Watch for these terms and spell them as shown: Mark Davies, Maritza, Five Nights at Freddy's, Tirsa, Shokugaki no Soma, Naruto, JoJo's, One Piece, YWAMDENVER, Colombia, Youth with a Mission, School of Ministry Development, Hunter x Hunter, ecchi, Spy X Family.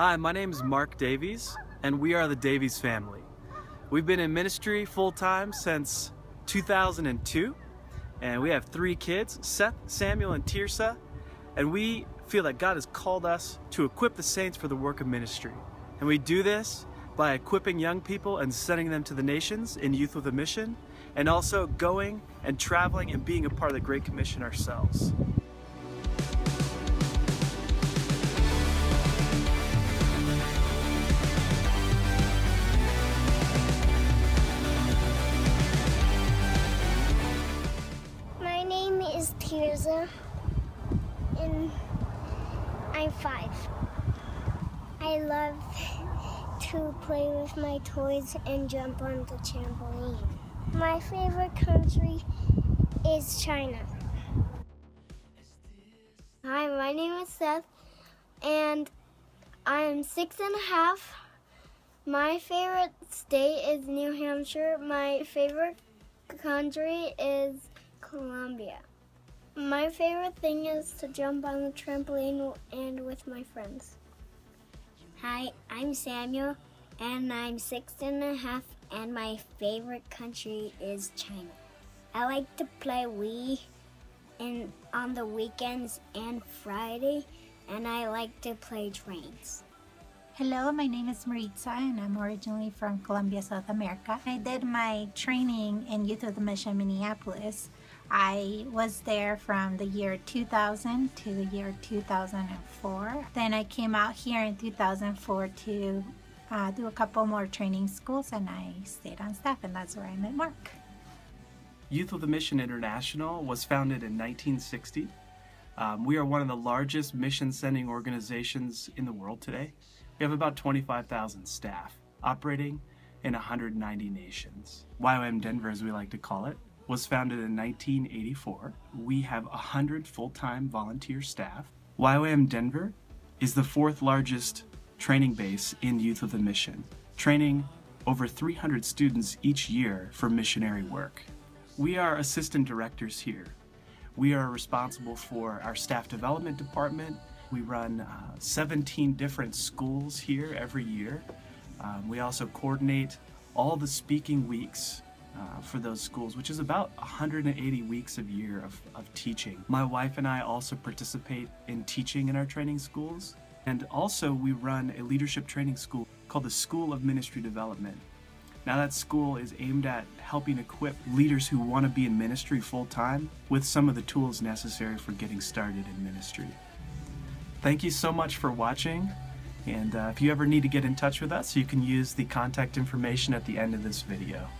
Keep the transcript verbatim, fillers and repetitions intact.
Hi, my name is Mark Davies, and we are the Davies family. We've been in ministry full-time since two thousand two, and we have three kids, Seth, Samuel, and Tirsa, and we feel that God has called us to equip the saints for the work of ministry. And we do this by equipping young people and sending them to the nations in Youth with a Mission, and also going and traveling and being a part of the Great Commission ourselves. My name is Tirsa, and I'm five. I love to play with my toys and jump on the trampoline. My favorite country is China. Hi, my name is Seth, and I am six and a half. My favorite state is New Hampshire. My favorite country is Colombia. My favorite thing is to jump on the trampoline and with my friends. Hi, I'm Samuel, and I'm six and a half, and my favorite country is China. I like to play Wii in, on the weekends and Friday, and I like to play trains. Hello, my name is Maritza, and I'm originally from Colombia, South America. I did my training in Youth with a Mission, Minneapolis. I was there from the year two thousand to the year two thousand four. Then I came out here in two thousand four to uh, do a couple more training schools, and I stayed on staff, and that's where I met Mark. Youth with a Mission International was founded in nineteen sixty. Um, we are one of the largest mission-sending organizations in the world today. We have about twenty-five thousand staff operating in one hundred ninety nations. Y W A M Denver, as we like to call it, was founded in nineteen eighty-four. We have one hundred full-time volunteer staff. Y W A M Denver is the fourth largest training base in Youth with a Mission, training over three hundred students each year for missionary work. We are assistant directors here. We are responsible for our staff development department. We run uh, seventeen different schools here every year. Um, we also coordinate all the speaking weeks Uh, for those schools, which is about one hundred eighty weeks of year of, of teaching. My wife and I also participate in teaching in our training schools, and also we run a leadership training school called the School of Ministry Development. Now that school is aimed at helping equip leaders who want to be in ministry full-time with some of the tools necessary for getting started in ministry. Thank you so much for watching, and uh, if you ever need to get in touch with us, you can use the contact information at the end of this video.